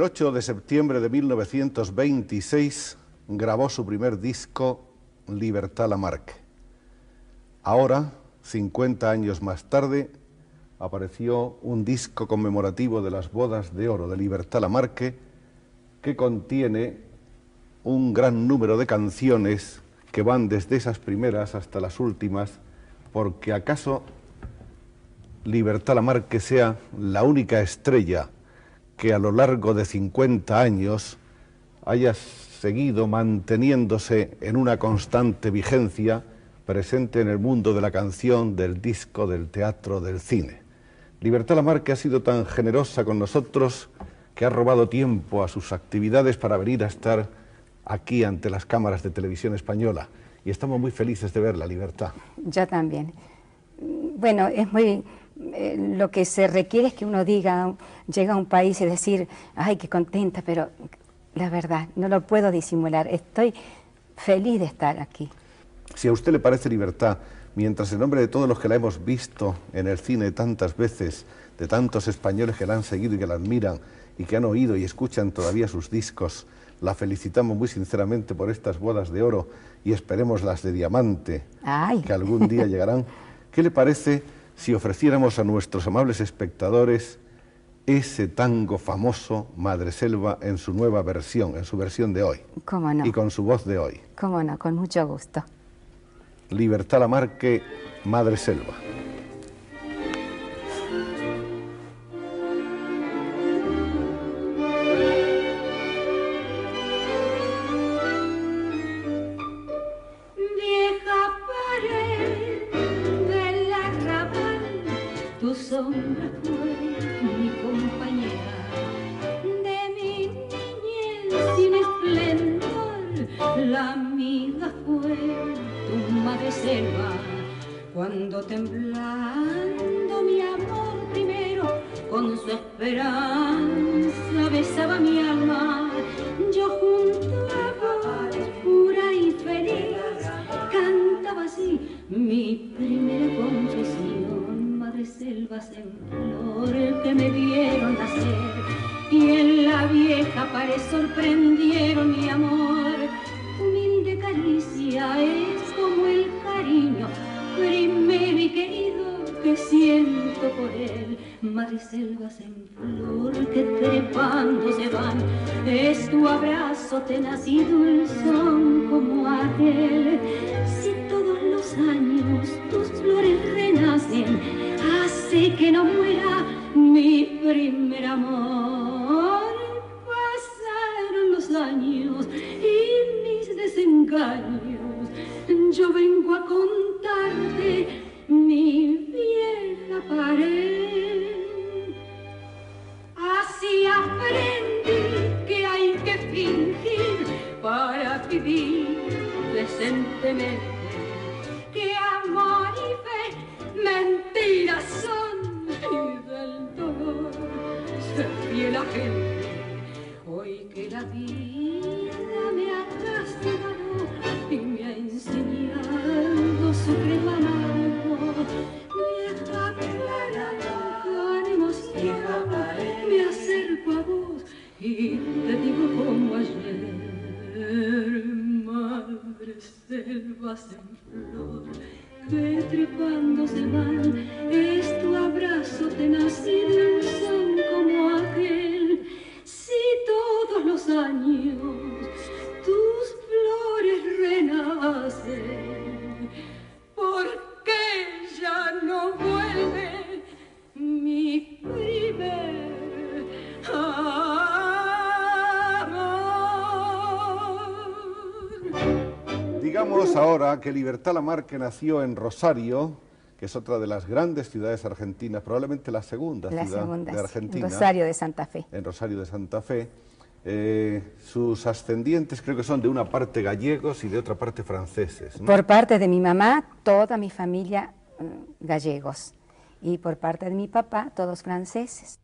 el 8 de septiembre de 1926 grabó su primer disco, Libertad Lamarque. Ahora, 50 años más tarde, apareció un disco conmemorativo de las bodas de oro de Libertad Lamarque que contiene un gran número de canciones que van desde esas primeras hasta las últimas, porque acaso Libertad Lamarque sea la única estrella que a lo largo de 50 años haya seguido manteniéndose en una constante vigencia, presente en el mundo de la canción, del disco, del teatro, del cine. Libertad Lamarque ha sido tan generosa con nosotros que ha robado tiempo a sus actividades para venir a estar aquí ante las cámaras de Televisión Española. Y estamos muy felices de verla, Libertad. Yo también. Bueno, es muy... lo que se requiere es que uno diga, llega a un país y decir, ay, qué contenta, pero la verdad, no lo puedo disimular. Estoy feliz de estar aquí. Si a usted le parece, Libertad, mientras en nombre de todos los que la hemos visto en el cine tantas veces, de tantos españoles que la han seguido y que la admiran y que han oído y escuchan todavía sus discos, la felicitamos muy sinceramente por estas bodas de oro y esperemos las de diamante, ¡ay!, que algún día llegarán. ¿Qué le parece si ofreciéramos a nuestros amables espectadores ese tango famoso, Madreselva, en su nueva versión, en su versión de hoy? ¿Cómo no? Y con su voz de hoy. ¿Cómo no? Con mucho gusto. Libertad Lamarque, Madreselva. Vieja pared del arrabal, tu sombra fue mi compañera. De mi niñez sin esplendor, la amiga fue Madreselva, cuando temblando mi amor primero con su esperanza besaba mi alma, yo junto a vos, pura y feliz, cantaba así mi primera confesión. Madreselvas en flor que me vieron nacer y en la vieja pared sorprendieron mi amor, humilde caricia es como el cariño primero y querido que siento por él. Madreselvas en flor que trepando se van, es tu abrazo tenaz y dulzón como aquel. Si todos los años tus flores renacen, hace que no muera mi primer amor. Pasaron los años y mis desengaños, yo vengo a contarte mi vieja pared. Así aprendí que hay que fingir para vivir decentemente, que amor y fe mentiras son y del dolor se ríe la gente. Hoy que la vida me ha castigado y me ha enseñado su gran amargo, vieja clara con emoción me acerco a vos y te digo como ayer. Madreselvas en flor que trepando se van, es tu abrazo tenaz y dulzón como aquel. Si todos los años tus flores renacen, ¿por qué ya no vuelve mi primer amor? Digamos ahora que Libertad Lamarque nació en Rosario, que es otra de las grandes ciudades argentinas, probablemente la segunda ciudad de Argentina. En Rosario de Santa Fe. En Rosario de Santa Fe. Sus ascendientes creo que son de una parte gallegos y de otra parte franceses, ¿no? Por parte de mi mamá, toda mi familia gallegos. Y por parte de mi papá, todos franceses.